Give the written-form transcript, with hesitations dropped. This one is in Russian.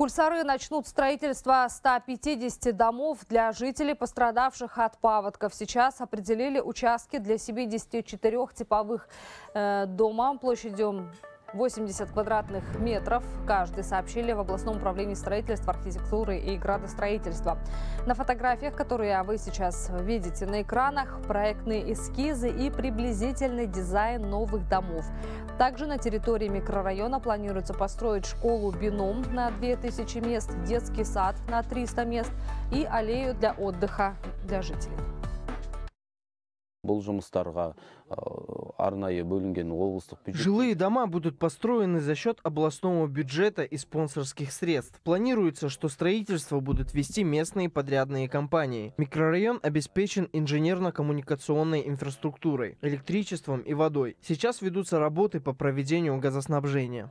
Кульсары начнут строительство 150 домов для жителей, пострадавших от паводков. Сейчас определили участки для 74 типовых домов площадью 80 квадратных метров каждый, сообщили в областном управлении строительства, архитектуры и градостроительства. На фотографиях, которые вы сейчас видите на экранах, проектные эскизы и приблизительный дизайн новых домов. Также на территории микрорайона планируется построить школу «Бином» на 2000 мест, детский сад на 300 мест и аллею для отдыха для жителей. Жилые дома будут построены за счет областного бюджета и спонсорских средств. Планируется, что строительство будут вести местные подрядные компании. Микрорайон обеспечен инженерно-коммуникационной инфраструктурой, электричеством и водой. Сейчас ведутся работы по проведению газоснабжения.